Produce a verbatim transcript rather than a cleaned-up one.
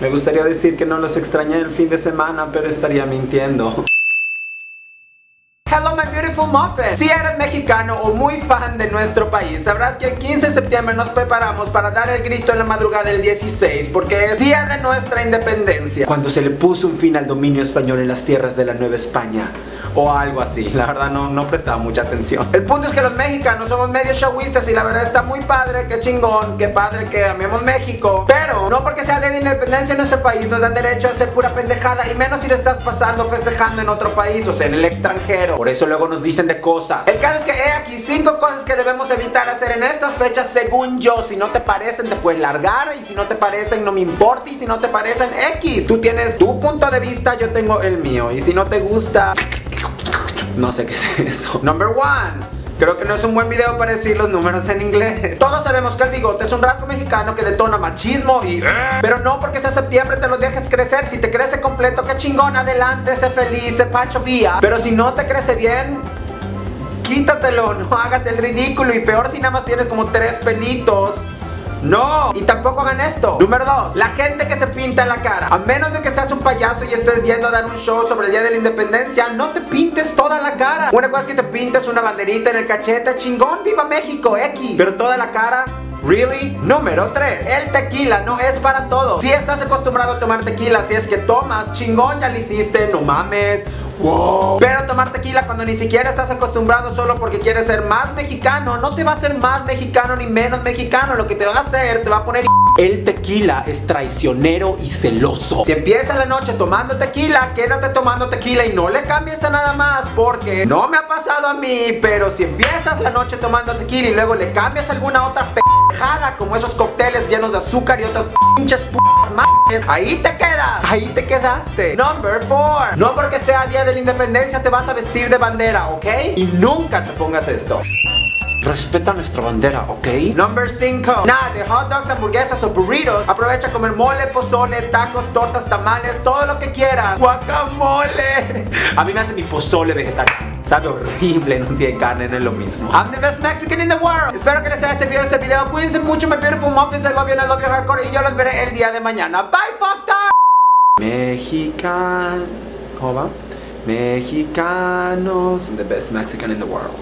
Me gustaría decir que no los extrañé el fin de semana, pero estaría mintiendo. Hello my beautiful muffin. Si eres mexicano o muy fan de nuestro país, sabrás que el quince de septiembre nos preparamos para dar el grito en la madrugada del dieciséis, porque es día de nuestra independencia, cuando se le puso un fin al dominio español en las tierras de la Nueva España, o algo así. La verdad no, no prestaba mucha atención. El punto es que los mexicanos somos medio chavistas, y la verdad está muy padre, qué chingón, qué padre que amemos México, pero no porque sea día de independencia en nuestro país nos dan derecho a hacer pura pendejada, y menos si lo estás pasando festejando en otro país, o sea en el extranjero. Por eso luego nos dicen de cosas. El caso es que he aquí cinco cosas que debemos evitar hacer en estas fechas según yo. Si no te parecen te puedes largar, y si no te parecen no me importa, y si no te parecen X. Tú tienes tu punto de vista, yo tengo el mío, y si no te gusta, no sé qué es eso. Number one. Creo que no es un buen video para decir los números en inglés. Todos sabemos que el bigote es un rasgo mexicano que detona machismo y... pero no porque sea septiembre te lo dejes crecer. Si te crece completo, qué chingón, adelante, sé feliz, sé pacho vía. Pero si no te crece bien, quítatelo, no hagas el ridículo. Y peor si nada más tienes como tres pelitos. No, y tampoco hagan esto. Número dos, la gente que se pinta la cara. A menos de que seas un payaso y estés yendo a dar un show sobre el día de la independencia, no te pintes toda la cara. Una cosa es que te pintes una banderita en el cachete, chingón, viva México, X. Pero toda la cara... ¿really? Número tres. El tequila no es para todo. Si estás acostumbrado a tomar tequila, si es que tomas, chingón, ya lo hiciste, no mames. Wow. Pero tomar tequila cuando ni siquiera estás acostumbrado solo porque quieres ser más mexicano, no te va a hacer más mexicano ni menos mexicano. Lo que te va a hacer, te va a poner... el tequila es traicionero y celoso. Si empiezas la noche tomando tequila, quédate tomando tequila y no le cambies a nada más, porque no me ha pasado a mí, pero si empiezas la noche tomando tequila y luego le cambias alguna otra p***, como esos cócteles llenos de azúcar y otras pinches putas madres, ahí te quedas, ahí te quedaste. Number four. No porque sea día de la independencia te vas a vestir de bandera, ¿ok? Y nunca te pongas esto. Respeta nuestra bandera, ¿ok? Number cinco. Nada de hot dogs, hamburguesas o burritos. Aprovecha a comer mole, pozole, tacos, tortas, tamales, todo lo que quieras. Guacamole. A mí me hace mi pozole vegetariano. Sabe horrible, no tiene carne, no es lo mismo. I'm the best Mexican in the world. Espero que les haya servido este video. Cuídense mucho, my beautiful muffins. I love you, I love you hardcore. Y yo los veré el día de mañana. Bye, fucked up. Mexican... ¿Cómo va? Mexicanos. I'm the best Mexican in the world.